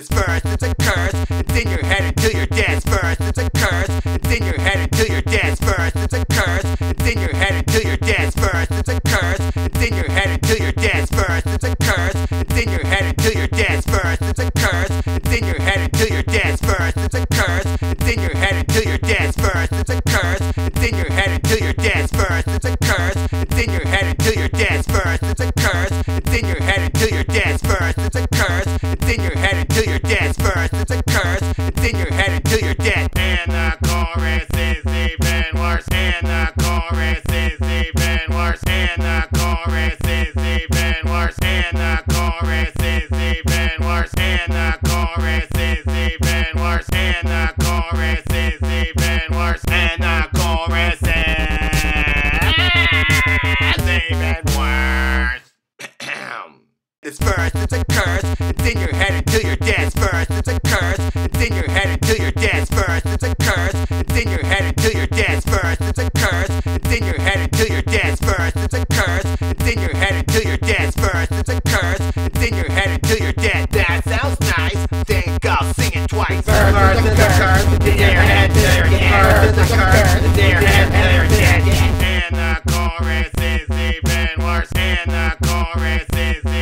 is first, it's a curse. It's in your head until your death's first. It's a curse. It's in your head until your death's first. It's a curse. It's in your head until your death's first. It's a curse. It's in your head until your death's first. It's a curse. It's in your head until your death's first. It's a curse. It's in your head until your death's first. It's a curse. It's in your head until your death's first. It's a curse. It's in your head until your death's first. It's a curse. It's in your head until your death's first. It's a curse. It's in your head until your death's first. It's a curse. It's in your head until your death's first. It's a curse. It's in your head until your death. And the chorus is even worse. And the chorus is even worse. And the chorus is even worse. And the chorus is even worse. And the chorus is even worse. And the chorus is even worse. And the chorus is even worse. It's first, it's a curse. It's in your head until your death's first. It's a curse. It's in your head until your death's first. It's a curse. It's in your head until your death's first. It's a curse. It's in your head until your death's first. It's a curse. It's in your head until your death's first. It's a curse. It's in your head until your death. That sounds nice. Think I'll sing it twice. First, it's a curse. It's in your head until your death. First, it's a curse. It's in your head until your death. And the chorus is even worse. And the chorus is even worse.